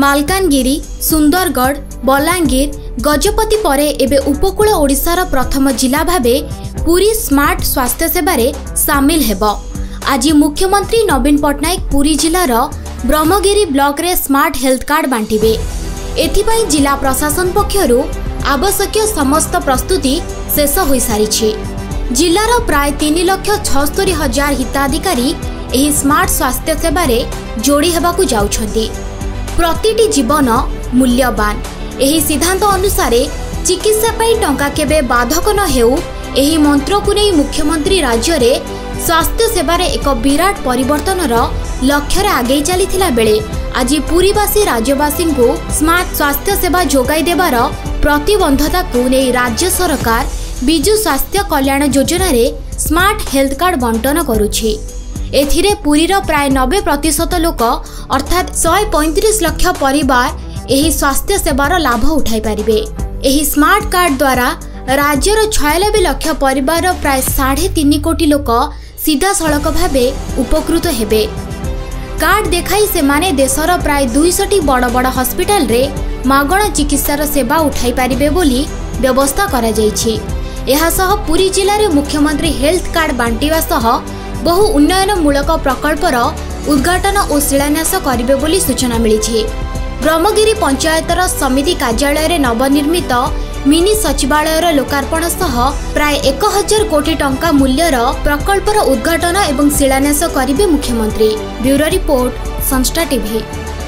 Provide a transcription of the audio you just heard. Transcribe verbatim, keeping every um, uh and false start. मलकानगिरी, सुंदरगढ़, बलांगीर, गजपति परे एबे उपकूल ओडिशार प्रथम जिला भाबे पुरी स्मार्ट स्वास्थ्य सेवारे सामिल हेबो। आज मुख्यमंत्री नवीन पट्टनायक पुरी जिलार ब्रह्मगिरी ब्लॉक रे स्मार्ट हेल्थ कार्ड बांटिबे। एथिपाई जिला प्रशासन पक्षरु आवश्यक समस्त प्रस्तुति शेष हो सारी। जिलार प्राय तीन लक्ष छस्तरी हजार हिताधिकारी एही स्मार्ट स्वास्थ्य सेवारे जोड़ी हेबाकु जाउछन्ति। प्रतिटी जीवन मूल्यवान एही सिद्धांत अनुसार चिकित्सा पाई टंका केबे बाधक न हेउ एही मंत्र को नहीं मुख्यमंत्री राज्य रे स्वास्थ्य सेवारे एक विराट परिवर्तनर लक्ष्य आगे चलीथिला बेले आज पुरीवासी राज्यवासी को स्मार्ट स्वास्थ्य सेवा जोगाई देवार प्रतिबद्धता को नहीं राज्य सरकार बिजू स्वास्थ्य कल्याण योजना रे स्मार्ट हेल्थ कार्ड बंटन करुछि। एथिरे पुरीर प्राय नब्बे प्रतिशत लोक अर्थात शहे पैंतीस लक्ष परिवार एही स्वास्थ्य सेवार लाभ उठाई पारिबे। एही स्मार्ट कार्ड द्वारा राज्यर छियानबे लक्ष परिवार प्राय साढ़े तीन कोटी लोक सीधासलख भाबे उपकृत हेबे। कार्ड देखाई सेमाने देशर प्राय दुईशटी बड़ बड़ हस्पिटाल रे मागणा चिकित्सार सेवा उठाई पारिबे बोली व्यवस्था करा जायछि। एहा सह पुरी जिले मुख्यमंत्री हेल्थ कार्ड बांटिवा सह बहु उन्नयनमूलक प्रकल्पर उद्घाटन और शिलान्यास करेंगे बोली सूचना मिली। ब्रह्मगिरी पंचायतर समिति कार्यालय नवनिर्मित मिनी सचिवालय लोकार्पण सह प्राय एक हजार कोटी टंका मूल्यर प्रकल्पर उद्घाटन और शिलान्यास करेंगे मुख्यमंत्री। Bureau report Sanstha TV.